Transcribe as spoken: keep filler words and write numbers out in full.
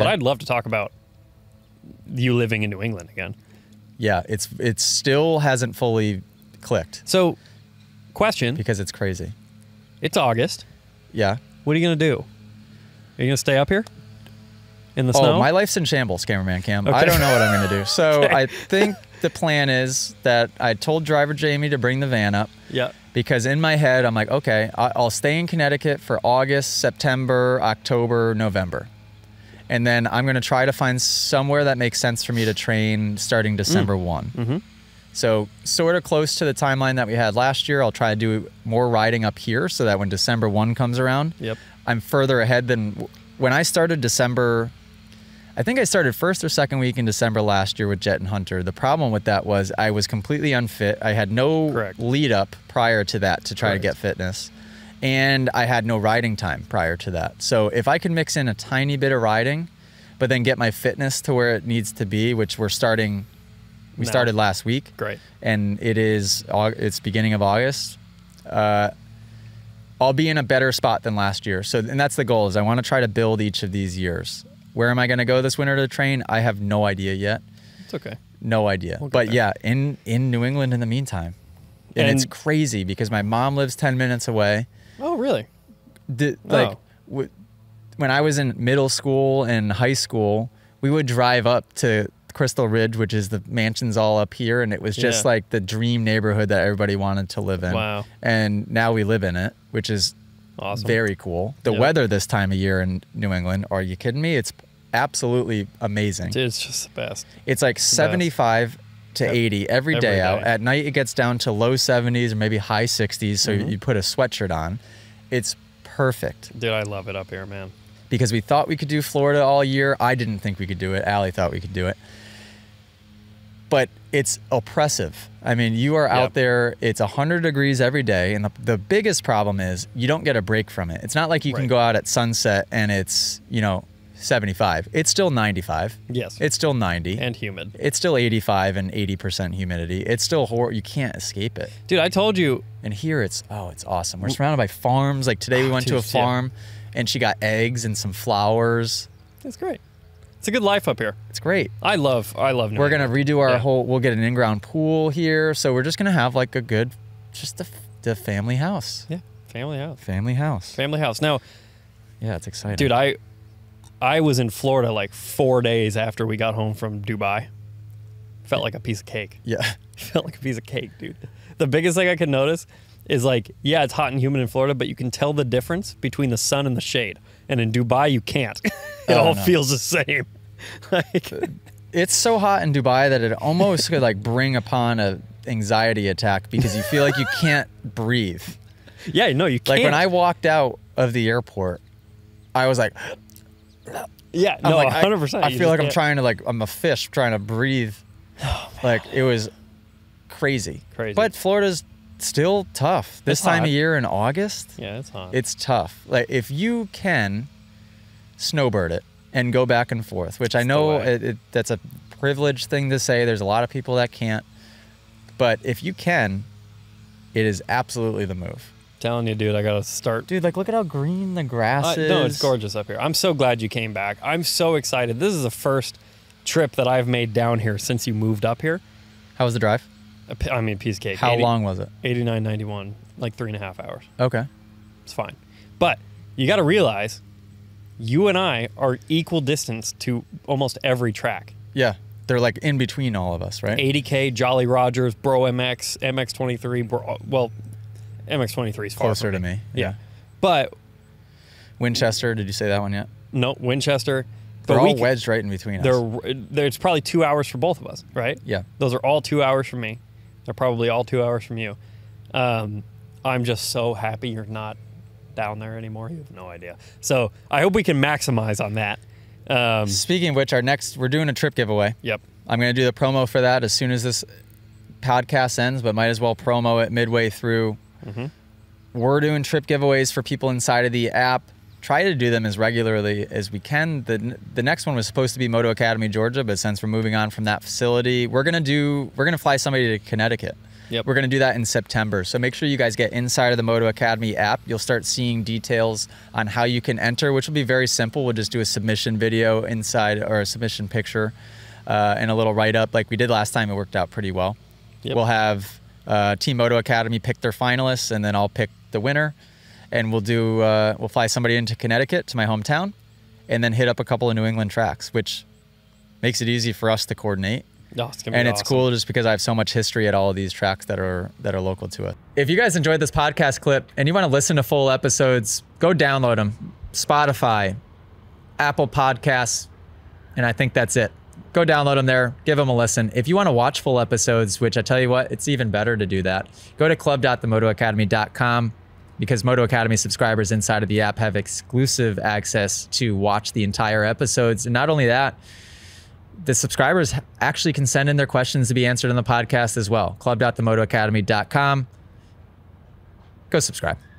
But I'd love to talk about you living in New England again. Yeah, it's it still hasn't fully clicked. So, question. Because it's crazy. It's August. Yeah. What are you going to do? Are you going to stay up here? In the oh, snow? Oh, my life's in shambles, cameraman Cam. Okay. I don't know what I'm going to do. So, okay. I think the plan is that I told driver Jamie to bring the van up. Yeah. Because in my head, I'm like, okay, I'll stay in Connecticut for August, September, October, November. And then I'm going to try to find somewhere that makes sense for me to train starting December first. Mm-hmm. So sort of close to the timeline that we had last year, I'll try to do more riding up here so that when December first comes around, yep. I'm further ahead than when I started December. I think I started first or second week in December last year with Jet and Hunter. The problem with that was I was completely unfit. I had no Correct. lead up prior to that to try Correct. to get fitness. And I had no riding time prior to that. So if I could mix in a tiny bit of riding, but then get my fitness to where it needs to be, which we're starting, we no. started last week. Great. And it is, it's beginning of August. Uh, I'll be in a better spot than last year. So, and that's the goal, is I want to try to build each of these years. Where am I going to go this winter to train? I have no idea yet. It's okay. No idea. We'll but there. yeah, in, in New England in the meantime. And, and it's crazy because my mom lives ten minutes away. Oh, really? The, like, oh. when I was in middle school and high school, we would drive up to Crystal Ridge, which is the mansions all up here, and it was just yeah. like the dream neighborhood that everybody wanted to live in. Wow. And now we live in it, which is awesome. Very cool. The yep. weather this time of year in New England, are you kidding me? It's absolutely amazing. Dude, it's just the best. It's like it's seventy-five to yep. eighty every, every day, day out. At night, it gets down to low seventies or maybe high sixties, so mm-hmm. you put a sweatshirt on. It's perfect. Dude, I love it up here, man. Because we thought we could do Florida all year. I didn't think we could do it. Allie thought we could do it. But it's oppressive. I mean, you are yep. out there. It's one hundred degrees every day. And the, the biggest problem is you don't get a break from it. It's not like you right. can go out at sunset and it's, you know, seventy-five. It's still ninety-five. Yes. It's still ninety. And humid. It's still eighty-five and eighty percent humidity. It's still horrible. You can't escape it. Dude, I told you. And here it's, oh, it's awesome. We're surrounded by farms. Like today we went Dude, to a farm yeah. and she got eggs and some flowers. That's great. It's a good life up here. It's great. I love, I love New We're going to redo our yeah. whole, we'll get an in-ground pool here. So we're just going to have like a good, just a, a family house. Yeah. Family house. Family house. Family house. Now. Yeah, it's exciting. Dude, I... I was in Florida like four days after we got home from Dubai. Felt like a piece of cake. Yeah. Felt like a piece of cake, dude. The biggest thing I could notice is like, yeah, it's hot and humid in Florida, but you can tell the difference between the sun and the shade. And in Dubai, you can't. It oh, all no. feels the same. Like, it's so hot in Dubai that it almost could like bring upon a anxiety attack because you feel like you can't breathe. Yeah, no, you can't. Like when I walked out of the airport, I was like... Yeah, no, like, one hundred percent. I, I feel like can't. I'm trying to, like, I'm a fish trying to breathe. Oh, like, it was crazy. Crazy. But Florida's still tough. This it's time hot. of year in August? Yeah, it's hot. It's tough. Like, if you can snowbird it and go back and forth, which that's I know it, it, that's a privileged thing to say. There's a lot of people that can't. But if you can, it is absolutely the move. Telling you, dude, I gotta start. Dude, like, look at how green the grass uh, is. No, it's gorgeous up here. I'm so glad you came back. I'm so excited. This is the first trip that I've made down here since you moved up here. How was the drive? I mean, piece of cake. How eighty, long was it? eighty-nine, ninety-one, like three and a half hours. Okay. It's fine. But you gotta realize you and I are equal distance to almost every track. Yeah. They're like in between all of us, right? eighty K, Jolly Rogers, Bro M X, M X twenty-three, Bro, well, M X twenty-three is far closer to me. me. Yeah. yeah. But Winchester, did you say that one yet? No, Winchester. They're all we, wedged right in between they're, us. They're, it's probably two hours for both of us, right? Yeah. Those are all two hours from me. They're probably all two hours from you. Um, I'm just so happy you're not down there anymore. You have no idea. So I hope we can maximize on that. Um, Speaking of which, our next, we're doing a trip giveaway. Yep. I'm going to do the promo for that as soon as this podcast ends, but might as well promo it midway through. Mm-hmm. We're doing trip giveaways for people inside of the app. Try to do them as regularly as we can. The, the next one was supposed to be Moto Academy, Georgia, but since we're moving on from that facility, we're going to do, we're going to fly somebody to Connecticut. Yep. We're going to do that in September. So make sure you guys get inside of the Moto Academy app. You'll start seeing details on how you can enter, which will be very simple. We'll just do a submission video inside, or a submission picture, uh, and a little write-up like we did last time. It worked out pretty well. Yep. We'll have uh, Team Moto Academy pick their finalists, and then I'll pick the winner. And we'll do uh, we'll fly somebody into Connecticut, to my hometown, and then hit up a couple of New England tracks, which makes it easy for us to coordinate. Oh, it's gonna be and awesome. It's cool just because I have so much history at all of these tracks that are that are local to us. If you guys enjoyed this podcast clip and you want to listen to full episodes, go download them. Spotify, Apple Podcasts, and I think that's it. Go download them there. Give them a listen. If you want to watch full episodes, which I tell you what, it's even better to do that, go to club dot the moto academy dot com. Because Moto Academy subscribers inside of the app have exclusive access to watch the entire episodes. And not only that, the subscribers actually can send in their questions to be answered on the podcast as well. club dot the moto academy dot com. Go subscribe.